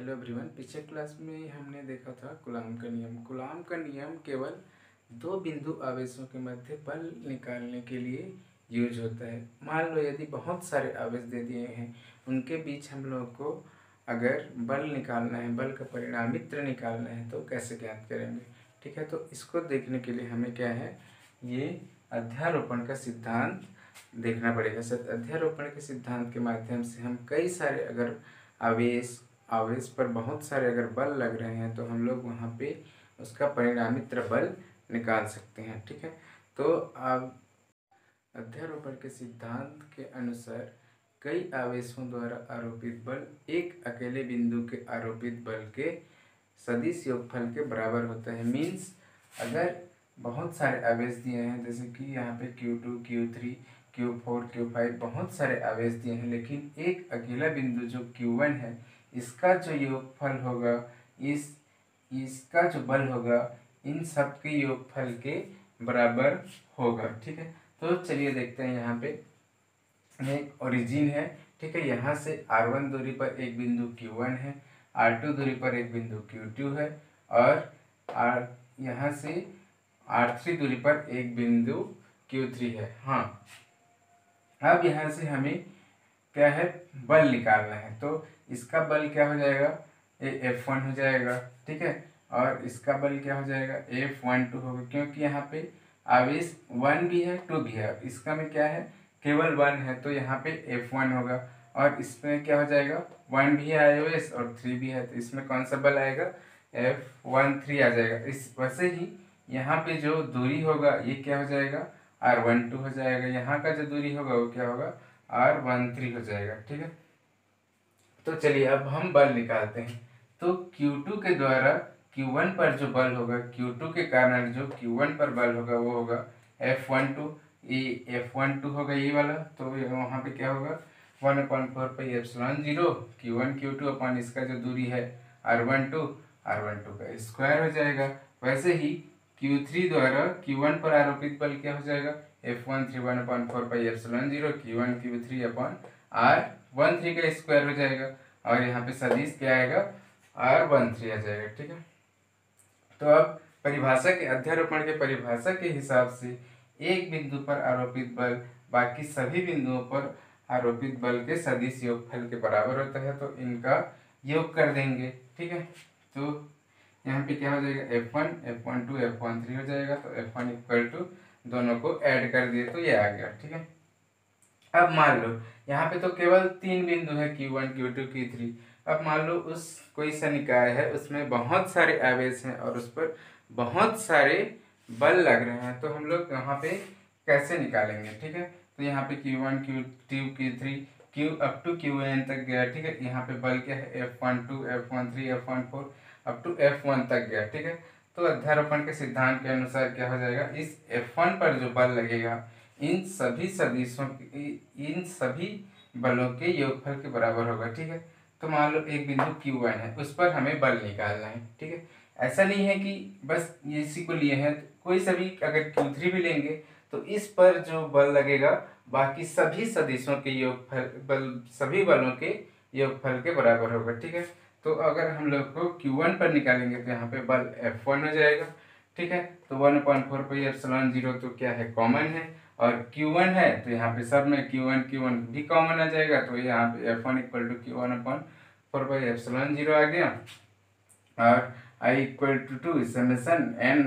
Hello everyone, पिछले class में हमने देखा था कूलाम का नियम। कूलाम का नियम केवल दो बिंदु आवेशों के मध्य बल निकालने के लिए यूज होता है। मान लो यदि बहुत सारे आवेश दे दिए हैं, उनके बीच हम लोग को अगर बल निकालना है, बल का परिणामित्र निकालना है तो कैसे ज्ञात करेंगे। ठीक है, तो इसको देखने के लिए हमें क्या है, ये अध्यारोपण का सिद्धांत देखना पड़ेगा। सर अध्यारोपण के सिद्धांत के माध्यम से हम कई सारे अगर आवेश पर बहुत सारे अगर बल लग रहे हैं तो हम लोग वहाँ पे उसका परिणामित्र बल निकाल सकते हैं। ठीक है, तो अब अध्यारोपण के सिद्धांत के अनुसार कई आवेशों द्वारा आरोपित बल एक अकेले बिंदु के आरोपित बल के सदिश योगफल के बराबर होता है। मीन्स अगर बहुत सारे आवेश दिए हैं, जैसे कि यहाँ पे Q2, Q3, Q4, Q5 बहुत सारे आवेश दिए हैं, लेकिन एक अकेला बिंदु जो Q1 है इसका जो योगफल होगा, इसका जो बल होगा इन सब के योगफल के बराबर होगा। ठीक है, तो चलिए देखते हैं। यहाँ पे एक ओरिजिन है, ठीक है, यहाँ से R1 दूरी पर एक बिंदु Q1 है, R2 दूरी पर एक बिंदु Q2 है और यहाँ से R3 दूरी पर एक बिंदु Q3 है। हाँ, अब यहाँ से हमें क्या है, बल निकालना है, तो इसका बल क्या हो जाएगा, F1 हो जाएगा। ठीक है, और इसका बल क्या हो जाएगा, F12 होगा, क्योंकि यहाँ पे आवेश 1 भी है 2 भी है, इसका में क्या है केवल 1 है तो यहाँ पे F1 होगा, और इसमें क्या हो जाएगा 1 भी है आवेश और 3 भी है, तो इसमें कौन सा बल आएगा, F13 आ जाएगा। इस वैसे ही यहाँ पे जो दूरी होगा ये क्या हो जाएगा, R12 हो जाएगा, यहाँ का जो दूरी होगा वो क्या होगा, R13 हो जाएगा। ठीक है, तो चलिए अब हम बल निकालते हैं। तो Q2 के द्वारा Q1 पर जो बल होगा, Q2 के कारण जो Q1 पर बल होगा वो होगा F12, ये F12 होगा ये वाला, तो वहाँ पे क्या होगा 1/4πε0 Q1 Q2 अपन इसका जो दूरी है R12, R12 का स्क्वायर हो जाएगा। वैसे ही Q3 द्वारा Q1 पर आरोपित बल क्या हो जाएगा, F13 1/4πε0 Q1 Q3 अपन R13 का स्क्वायर हो जाएगा, और यहाँ पे सदिश क्या आएगा, R13 आ जाएगा। ठीक है, तो अब परिभाषा के अध्यारोपण के परिभाषा के हिसाब से एक बिंदु पर आरोपित बल बाकी सभी बिंदुओं पर आरोपित बल के सदिश योगफल के बराबर होता है, तो इनका योग कर देंगे। ठीक है, तो यहाँ पे क्या हो जाएगा, F1, F12, F13 हो जाएगा, तो F1 इक्वल टू दोनों को ऐड कर दिए तो ये आ गया। ठीक है, अब मान लो यहाँ पे तो केवल 3 बिंदु है Q1, Q2, Q3। अब मान लो उस कोई सा निकाय है, उसमें बहुत सारे आवेश हैं और उस पर बहुत सारे बल लग रहे हैं, तो हम लोग यहाँ पे कैसे निकालेंगे। ठीक है, तो यहाँ पे Q1, Q2, Q3, Q up to Qn तक गया। ठीक है, यहाँ पे बल क्या है, F12, F13, F14 up to F1 तक गया। ठीक है, तो अध्यारोपण के सिद्धांत के अनुसार क्या हो जाएगा, इस F1 पर जो बल लगेगा इन सभी सदिशों के इन सभी बलों के योगफल के बराबर होगा। ठीक है, तो मान लो एक बिंदु Q1 है, उस पर हमें बल निकालना है। ठीक है, ऐसा नहीं है कि बस इसी को लिए है, कोई सभी अगर Q3 भी लेंगे तो इस पर जो बल लगेगा बाकी सभी सदिशों के योगफल सभी बलों के योगफल के बराबर होगा। ठीक है, तो अगर हम लोग को Q1 पर निकालेंगे तो यहाँ पे बल F1 हो जाएगा। ठीक है, तो 1/4πε0 तो क्या है कॉमन है, और Q1 है तो यहाँ पे सब में Q1 Q1 भी कॉमन आ जाएगा, तो यहाँ पे F1 इक्वल टू Q1/4πε0 आ गया, और I equal to 2 summation N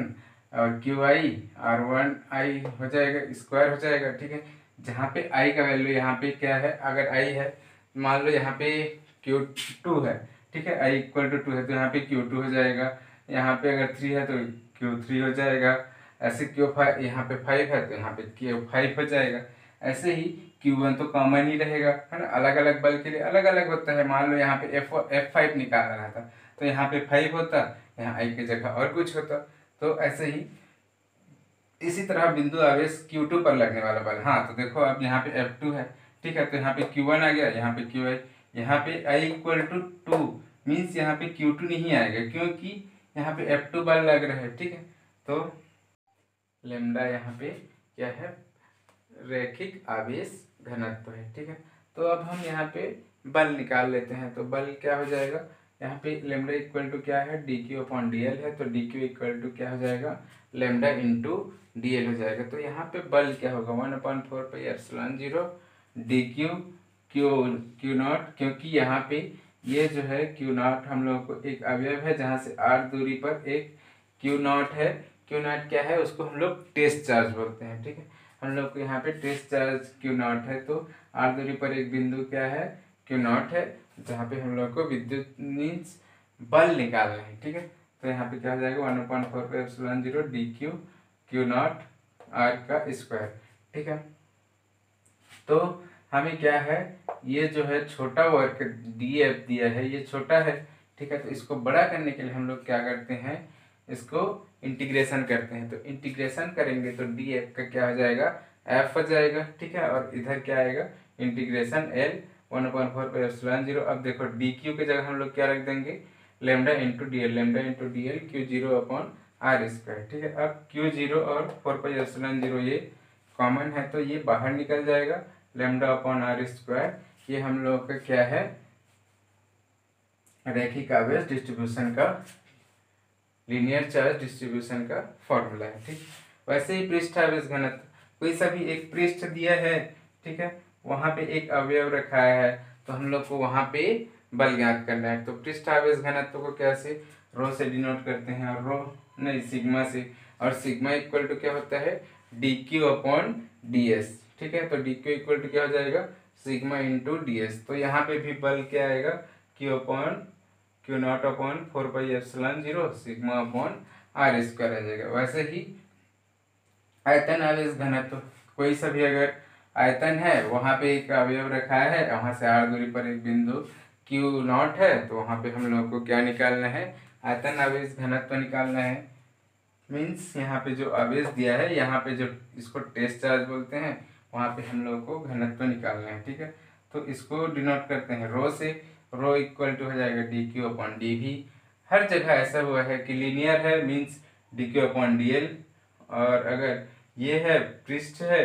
और Qi R1i हो जाएगा, स्क्वायर हो जाएगा। ठीक है, जहाँ पे I का वैल्यू यहाँ पे क्या है, अगर I है मान लो यहाँ पे Q2 है, ठीक है, I इक्वल टू 2 है तो यहाँ पे Q2 हो जाएगा, यहाँ पे अगर 3 है तो Q3 हो जाएगा, ऐसे Q5 यहाँ पे 5 है तो यहाँ पे Q5 हो जाएगा। ऐसे ही Q1 तो कॉमन ही रहेगा, है ना, अलग अलग बल के लिए अलग अलग होता है। मान लो यहाँ पे F5 निकाल रहा था तो यहाँ पे 5 होता, यहाँ I की जगह और कुछ होता। तो ऐसे ही इसी तरह बिंदु आवेश Q2 पर लगने वाला बल, हाँ तो देखो अब यहाँ पे F2 है, ठीक है, तो यहाँ पे Q1 आ गया, यहाँ पे Qi, यहाँ पे I इक्वल टू 2 मीन्स यहाँ पे Q2 नहीं आएगा क्योंकि यहाँ पे F2 बल लग रहा है। ठीक है, तो लेमडा यहाँ पे क्या है, रैखिक आवेश घनत्व है। ठीक है, तो अब हम यहाँ पे बल निकाल लेते हैं, तो बल क्या हो जाएगा, यहाँ पे लेमडा इक्वल टू क्या है, D Q upon D L है, तो डी क्यू इक्वल टू क्या हो जाएगा, लेमडा इंटू डी एल हो जाएगा। तो यहाँ पे बल क्या होगा, 1/4πε0 डी क्यू क्यू नॉट, क्योंकि यहाँ पे ये जो है क्यू नॉट हम लोगों को एक अवयव है जहाँ से r दूरी पर एक क्यू नॉट है। क्यू नॉट क्या है, उसको हम लोग टेस्ट चार्ज बोलते हैं, ठीक है। हम लोग को यहाँ पे टेस्ट चार्ज क्यू नॉट है, तो r दूरी पर एक बिंदु क्या है, क्यू नॉट है, जहाँ पे हम लोग को विद्युत मीन्स बल निकालना है, ठीक है। तो यहाँ पे क्या हो जाएगा, 1/4πε0 D Q Q naught R का स्क्वायर, ठीक है। तो हमें क्या है, ये जो है छोटा वर्क डी एफ दिया है, ये छोटा है, ठीक है। तो इसको बड़ा करने के लिए हम लोग क्या करते हैं, इसको इंटीग्रेशन करते हैं। तो इंटीग्रेशन करेंगे तो डी एफ का क्या हो जाएगा, एफ हो जाएगा, ठीक है। और इधर क्या आएगा, इंटीग्रेशन एल 1/4πε0। अब देखो डी क्यू की जगह हम लोग क्या रख देंगे, lambda into D L, lambda into D L Q0 upon R square, ठीक है। अब Q0 और 4πε0 ये कॉमन है, तो ये बाहर निकल जाएगा, लेमडा अपॉन आर स्क्वायर। ये हम लोग का क्या है, रैखिक आवेश डिस्ट्रीब्यूशन का, लीनियर चार्ज डिस्ट्रीब्यूशन का फॉर्मूला है, ठीक। वैसे ही पृष्ठावेश घनत्व, कोई सा भी एक पृष्ठ दिया है, ठीक है, वहाँ पे एक अवयव रखा है, तो हम लोग को वहाँ पे बल ज्ञात करना है। तो पृष्ठावेश घनत्व को कैसे, रो से डिनोट करते हैं, और रो नहीं सिग्मा से, और सिग्मा इक्वल टू क्या होता है, D Q upon D S, ठीक है। तो डी क्यू इक्वल टू क्या हो जाएगा, सिग्मा इंटू डी एस। तो यहाँ पे भी बल क्या आएगा, Q upon Q naught upon 4πε0 sigma upon R square आ जाएगा। वैसे ही आयतन आवेश घनत्व, कोई सा भी अगर आयतन है, वहाँ पे एक अवयव रखा है, वहाँ से r दूरी पर एक बिंदु क्यू नॉट है, तो वहाँ पे हम लोग को क्या निकालना है, आयतन आवेश घनत्व निकालना है। मीन्स यहाँ पे जो आवेश दिया है, यहाँ पे जो इसको टेस्ट चार्ज बोलते हैं, वहाँ पे हम लोग को घनत्व निकालना है, ठीक है। तो इसको डिनोट करते हैं रो से, रो इक्वल टू हो जाएगा D Q upon D V. हर जगह ऐसा हुआ है कि लीनियर है, means D Q upon D L. और अगर ये है पृष्ठ है,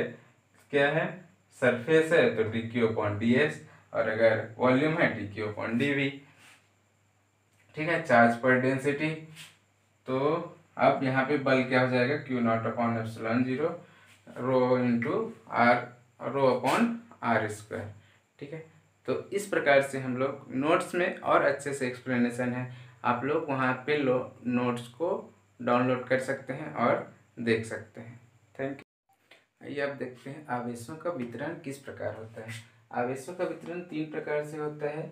क्या है, सरफेस है, तो D Q upon D S. और अगर वॉल्यूम है, D Q upon D V, ठीक है। चार्ज पर डेंसिटी, तो अब यहाँ पे बल क्या हो जाएगा, Q naught upon ε0 rho into R, rho upon R square, ठीक है। तो इस प्रकार से हम लोग नोट्स में और अच्छे से एक्सप्लेनेशन है, आप लोग वहाँ पे नोट्स को डाउनलोड कर सकते हैं और देख सकते हैं। Thank you. आइए आप देखते हैं आवेशों का वितरण किस प्रकार होता है। आवेशों का वितरण 3 प्रकार से होता है,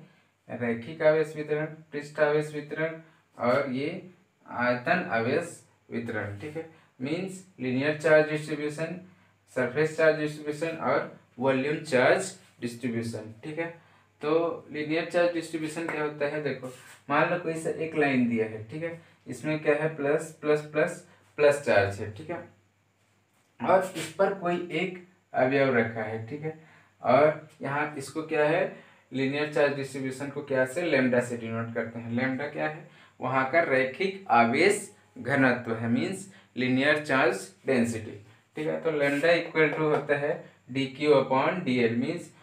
रैखिक आवेश वितरण, पृष्ठ आवेश वितरण और ये आयतन आवेश वितरण, ठीक है। Means linear charge distribution, surface charge distribution और वॉल्यूम चार्ज डिस्ट्रीब्यूशन, ठीक है। तो लीनियर चार्ज डिस्ट्रीब्यूशन क्या होता है, देखो मान लो कोई सा एक लाइन दिया है, ठीक है, इसमें क्या है plus plus plus plus charge है, ठीक है, और इस पर कोई एक अवयव रखा है, ठीक है। और यहाँ इसको क्या है, लीनियर चार्ज डिस्ट्रीब्यूशन को क्या से, लेमडा से डिनोट करते हैं। लेमडा क्या है, वहाँ का रैखिक आवेश घनत्व है, मीन्स लीनियर चार्ज डेंसिटी, ठीक है। तो लेमडा इक्वल टू होता है D Q upon D L, means